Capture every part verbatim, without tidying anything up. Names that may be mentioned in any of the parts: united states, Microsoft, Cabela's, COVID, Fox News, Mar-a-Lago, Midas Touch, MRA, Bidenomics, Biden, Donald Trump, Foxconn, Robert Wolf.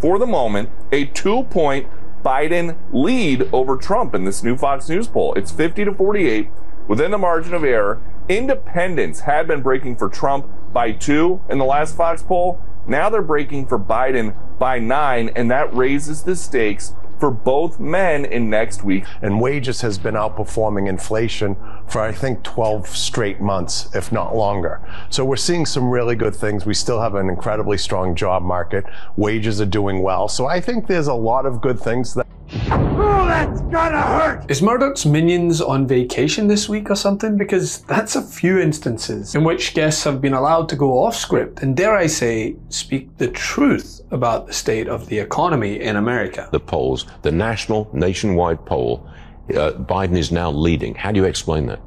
for the moment, a two-point Biden lead over Trump in this new Fox News poll. It's fifty to forty-eight within the margin of error. Independents had been breaking for Trump by two in the last Fox poll. Now they're breaking for Biden by nine, and that raises the stakes for both men in next week. And wages has been outperforming inflation for, I think, twelve straight months, if not longer. So we're seeing some really good things. We still have an incredibly strong job market. Wages are doing well. So I think there's a lot of good things that... Oh, that's gonna hurt! Is Murdoch's minions on vacation this week or something? Because that's a few instances in which guests have been allowed to go off script and, dare I say, speak the truth about the state of the economy in America. The polls, the national, nationwide poll, uh, Biden is now leading. How do you explain that?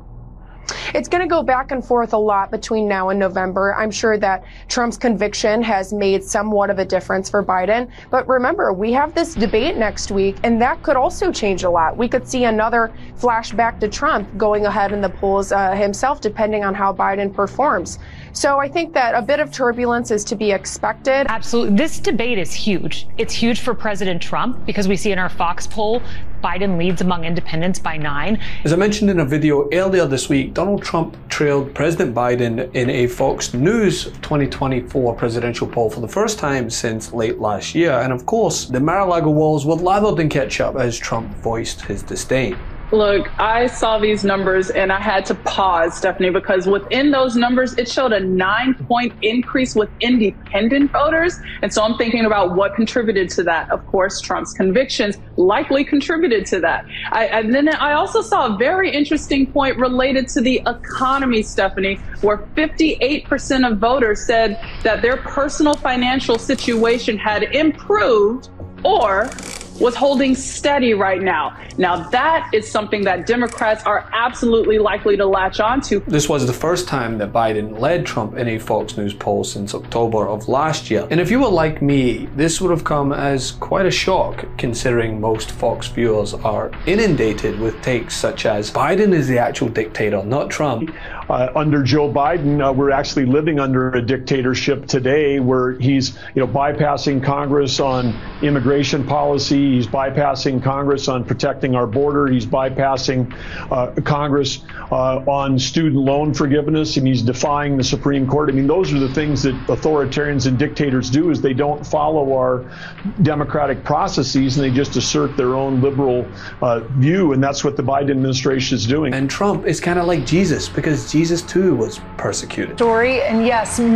It's going to go back and forth a lot between now and November. I'm sure that Trump's conviction has made somewhat of a difference for Biden. But remember, we have this debate next week, and that could also change a lot. We could see another flashback to Trump going ahead in the polls uh, himself, depending on how Biden performs. So I think that a bit of turbulence is to be expected. Absolutely. This debate is huge. It's huge for President Trump because we see in our Fox poll, Biden leads among independents by nine. As I mentioned in a video earlier this week, Donald Trump trailed President Biden in a Fox News twenty twenty-four presidential poll for the first time since late last year. And of course, the Mar-a-Lago walls were lathered in ketchup as Trump voiced his disdain. Look, I saw these numbers and I had to pause, Stephanie, because within those numbers, it showed a nine point increase with independent voters. And so I'm thinking about what contributed to that. Of course, Trump's convictions likely contributed to that. I, and then I also saw a very interesting point related to the economy, Stephanie, where fifty-eight percent of voters said that their personal financial situation had improved or was holding steady right now. Now that is something that Democrats are absolutely likely to latch onto. This was the first time that Biden led Trump in a Fox News poll since October of last year. And if you were like me, this would have come as quite a shock considering most Fox viewers are inundated with takes such as Biden is the actual dictator, not Trump. Uh, under Joe Biden, uh, we're actually living under a dictatorship today where he's, you know, bypassing Congress on immigration policy. He's bypassing Congress on protecting our border. He's bypassing uh, Congress uh, on student loan forgiveness, and he's defying the Supreme Court. I mean, those are the things that authoritarians and dictators do, is they don't follow our democratic processes, and they just assert their own liberal uh, view, and that's what the Biden administration is doing. And Trump is kind of like Jesus, because Jesus, too, was persecuted. Story, and yes, m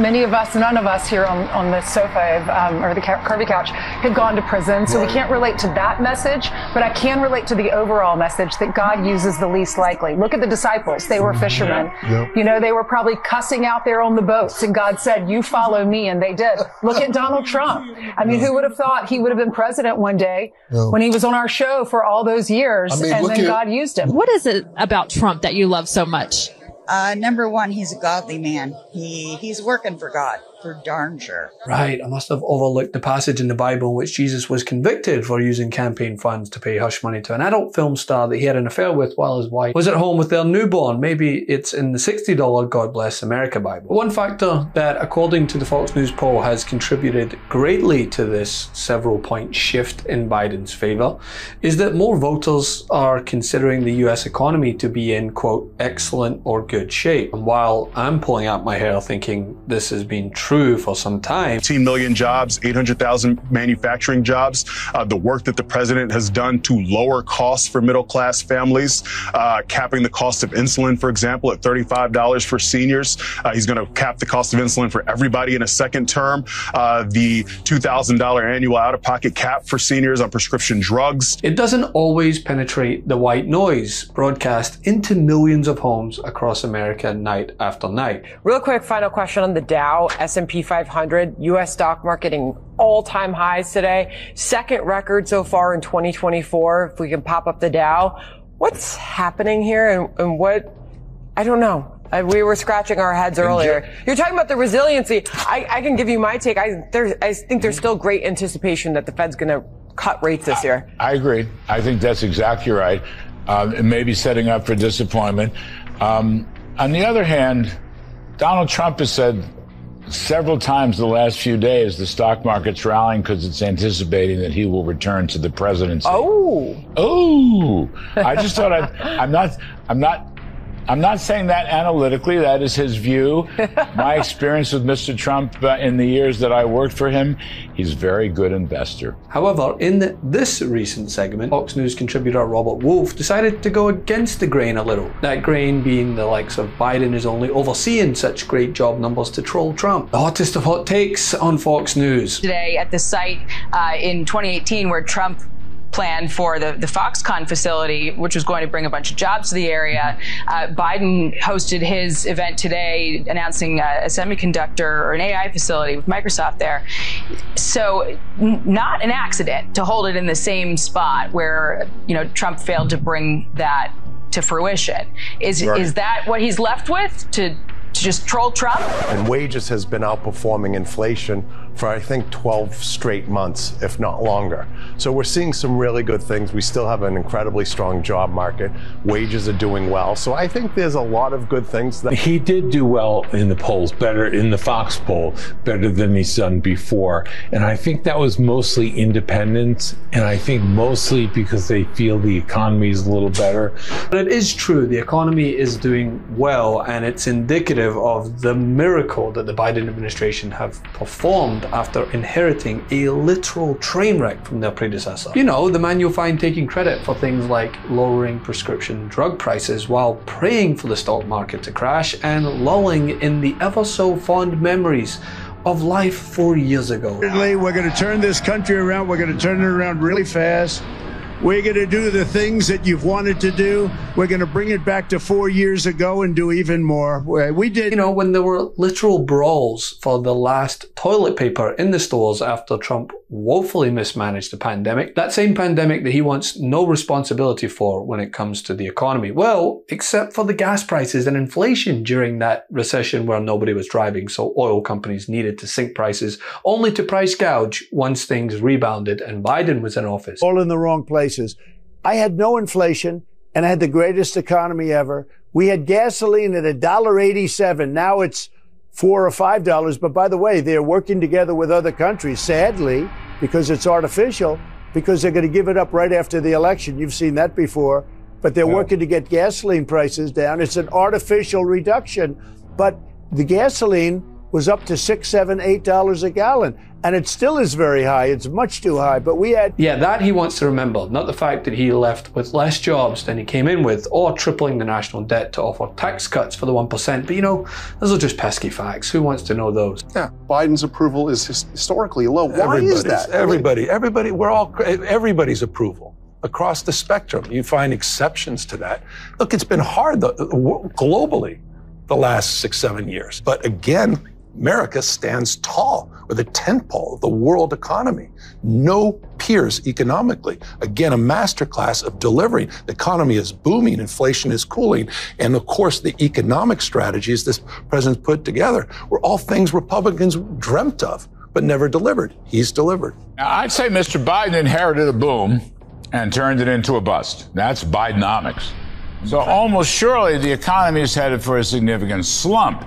many of us, none of us here on, on the sofa um, or the Kirby couch had gone to prison, so we can't relate to that message, but I can relate to the overall message that God uses the least likely. Look at the disciples. They were fishermen. Yeah, yeah. You know, they were probably cussing out there on the boats, and God said, you follow me, and they did. Look at Donald Trump. I mean, yeah. Who would have thought he would have been president one day yeah. when he was on our show for all those years, I mean, and then God used him. What is it about Trump that you love so much? Uh, number one, he's a godly man. He he's working for God, for darn sure. Right. I must have overlooked the passage in the Bible in which Jesus was convicted for using campaign funds to pay hush money to an adult film star that he had an affair with while his wife was at home with their newborn. Maybe it's in the sixty dollar God Bless America Bible. One factor that, according to the Fox News poll, has contributed greatly to this several-point shift in Biden's favor is that more voters are considering the U S economy to be in, quote, excellent or good shape. And while I'm pulling out my hair thinking this has been true for some time. eighteen million jobs, eight hundred thousand manufacturing jobs, uh, the work that the president has done to lower costs for middle class families, uh, capping the cost of insulin, for example, at thirty-five dollars for seniors. Uh, he's going to cap the cost of insulin for everybody in a second term. Uh, the two thousand dollar annual out-of-pocket cap for seniors on prescription drugs. It doesn't always penetrate the white noise broadcast into millions of homes across America. America night after night. Real quick, final question on the Dow, S and P five hundred, U S stock market in all-time highs today. Second record so far in twenty twenty-four. If we can pop up the Dow, what's happening here and, and what, I don't know. I, we were scratching our heads earlier. You're talking about the resiliency. I, I can give you my take. I, there, I think there's still great anticipation that the Fed's going to cut rates this year. I, I agree. I think that's exactly right. Um, it may be setting up for disappointment. Um, On the other hand, Donald Trump has said several times the last few days, the stock market's rallying because it's anticipating that he will return to the presidency. Oh, oh! I just thought I'd, I'm not, I'm not, I'm not saying that analytically. That is his view. My experience with Mister Trump uh, in the years that I worked for him, he's a very good investor. However, in the, this recent segment, Fox News contributor Robert Wolf decided to go against the grain a little. That grain being the likes of Biden is only overseeing such great job numbers to troll Trump. The hottest of hot takes on Fox News. Today at the site uh, in twenty eighteen where Trump plan for the, the Foxconn facility, which was going to bring a bunch of jobs to the area. Uh, Biden hosted his event today announcing a, a semiconductor or an A I facility with Microsoft there. So n not an accident to hold it in the same spot where, you know, Trump failed to bring that to fruition. Is, right. is that what he's left with, to, to just troll Trump? And wages has been outperforming inflation for I think twelve straight months, if not longer. So we're seeing some really good things. We still have an incredibly strong job market. Wages are doing well. So I think there's a lot of good things. That he did do well in the polls, better in the Fox poll, better than he's done before. And I think that was mostly independents. And I think mostly because they feel the economy is a little better. But it is true, the economy is doing well, and it's indicative of the miracle that the Biden administration have performed after inheriting a literal train wreck from their predecessor. You know, the man you'll find taking credit for things like lowering prescription drug prices while praying for the stock market to crash and lulling in the ever so fond memories of life four years ago. We're going to turn this country around. We're going to turn it around really fast. We're going to do the things that you've wanted to do. We're going to bring it back to four years ago and do even more. We did. You know, when there were literal brawls for the last toilet paper in the stores after Trump woefully mismanaged the pandemic, that same pandemic that he wants no responsibility for when it comes to the economy. Well, except for the gas prices and inflation during that recession where nobody was driving, so oil companies needed to sink prices only to price gouge once things rebounded and Biden was in office. All in the wrong places. I had no inflation and I had the greatest economy ever. We had gasoline at a dollar eighty-seven. Now it's four or five dollars. But by the way, they're working together with other countries, sadly, because it's artificial, because they're going to give it up right after the election. You've seen that before. But they're yeah. working to get gasoline prices down. It's an artificial reduction. But the gasoline was up to six, seven, eight dollars a gallon. And it still is very high. It's much too high, but we had... Yeah, that he wants to remember, not the fact that he left with less jobs than he came in with, or tripling the national debt to offer tax cuts for the one percent. But you know, those are just pesky facts. Who wants to know those? Yeah, Biden's approval is his historically low. Why everybody's, is that? Everybody, everybody, we're all, everybody's approval. Across the spectrum, you find exceptions to that. Look, it's been hard though, globally the last six, seven years. But again, America stands tall with a tentpole of the world economy. No peers economically. Again, a masterclass of delivery. The economy is booming, inflation is cooling, and of course the economic strategies this president's put together were all things Republicans dreamt of but never delivered. He's delivered. Now, I'd say Mister Biden inherited a boom and turned it into a bust. That's Bidenomics. So almost surely the economy is headed for a significant slump.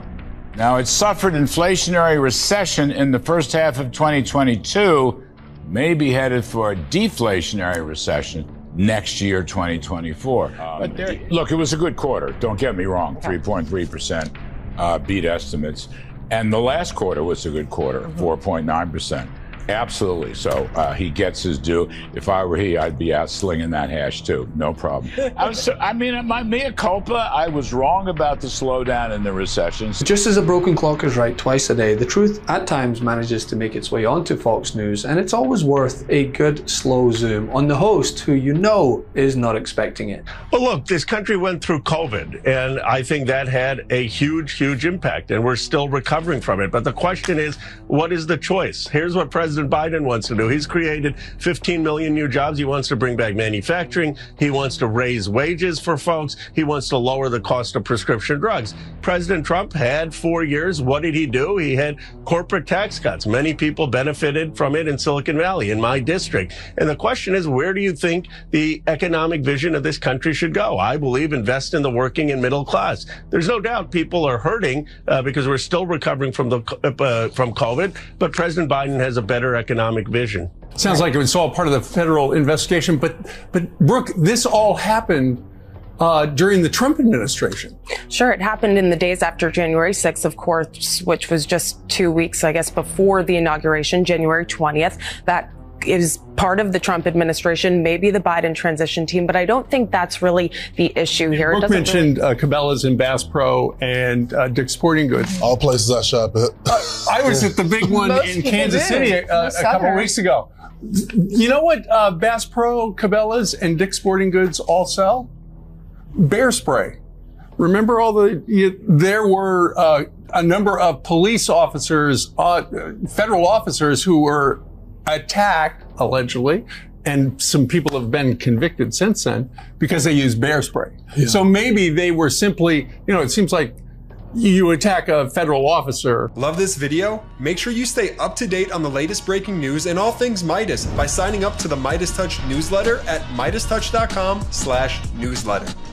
Now, it suffered inflationary recession in the first half of twenty twenty-two, may be headed for a deflationary recession next year, twenty twenty-four. Um, but there, look, it was a good quarter. Don't get me wrong, three point three percent uh, beat estimates. And the last quarter was a good quarter, four point nine percent. Absolutely. So uh, he gets his due. If I were he, I'd be out slinging that hash, too. No problem. I, was, I mean, my mea culpa, I was wrong about the slowdown in the recessions. Just as a broken clock is right twice a day, the truth at times manages to make its way onto Fox News, and it's always worth a good slow zoom on the host who you know is not expecting it. Well, look, this country went through COVID, and I think that had a huge, huge impact, and we're still recovering from it. But the question is, what is the choice? Here's what President President Biden wants to do. He's created fifteen million new jobs. He wants to bring back manufacturing. He wants to raise wages for folks. He wants to lower the cost of prescription drugs. President Trump had four years. What did he do? He had corporate tax cuts. Many people benefited from it in Silicon Valley, in my district. And the question is, where do you think the economic vision of this country should go? I believe invest in the working and middle class. There's no doubt people are hurting uh, because we're still recovering from the uh, from COVID, but President Biden has a better economic vision. Sounds like it was all part of the federal investigation, but but Brooke, this all happened Uh, during the Trump administration. Sure, it happened in the days after January sixth, of course, which was just two weeks, I guess, before the inauguration, January twentieth. That is part of the Trump administration, maybe the Biden transition team, but I don't think that's really the issue here. Brooke mentioned really uh, Cabela's and Bass Pro and uh, Dick's Sporting Goods. All places I shop at. uh, I was at the big one in Kansas City uh, a couple weeks ago. You know what uh, Bass Pro, Cabela's, and Dick's Sporting Goods all sell? Bear spray. Remember all the, you, there were uh, a number of police officers, uh, federal officers who were attacked, allegedly, and some people have been convicted since then because they used bear spray. Yeah. So maybe they were simply, you know, it seems like you attack a federal officer. Love this video? Make sure you stay up to date on the latest breaking news and all things Midas by signing up to the Midas Touch newsletter at midas touch dot com slash newsletter.